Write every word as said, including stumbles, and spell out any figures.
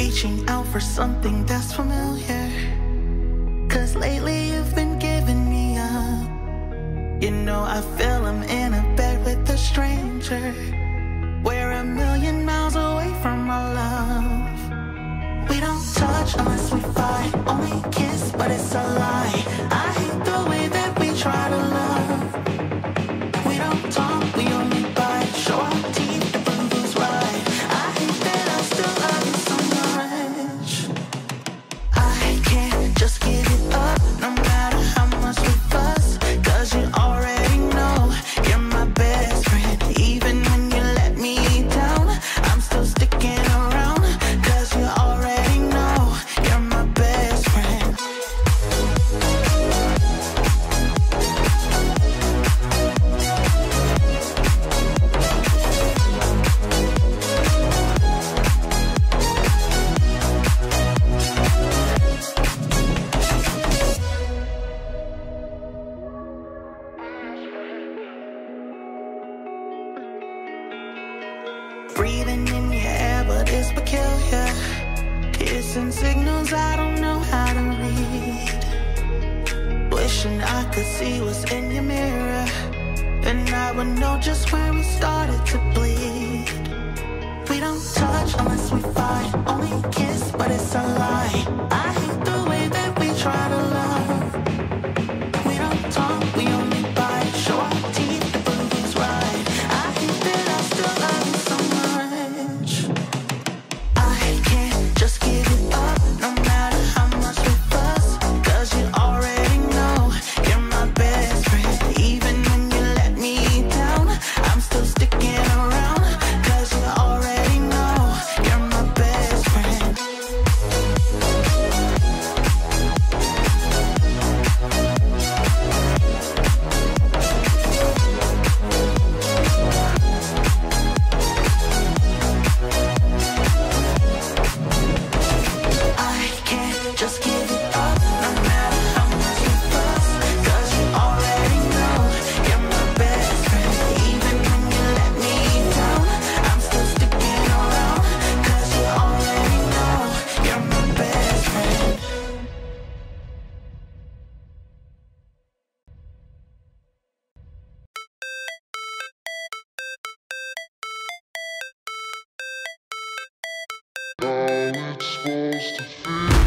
reaching out for something that's familiar. 'Cause lately you've been giving me up. You know I feel I'm in a bed with a stranger. We're a million miles away from our love. We don't touch unless we fight. Only kiss, but it's a lie. I hate the way that we try to love. We don't talk, we only bite. Show our teeth, the room goes right. I hate that I still love you so much. I can't just give it up, no matter how much we fuss. 'Cause you already know you're my best friend. Even when breathing in your air, but it's peculiar. Hissing signals I don't know how to read. Wishing I could see what's in your mirror, and I would know just where we started to bleed. We don't touch unless we fight. Only kiss, but it's a lie. I hate the way that we try to love. We don't talk, we only bite. Show our teeth, the balloon's right. I hate that I still love you so much. Just give it up, no matter how much we fuss. 'Cause you already know you're my best friend. Even when you let me down, I'm still sticking around. 'Cause you already know you're my best friend. Just give it up, no matter how much you fuss. 'Cause you already know you're my best friend. Even when you let me down, I'm still sticking around. 'Cause you already know you're my best friend. How it's supposed to feel.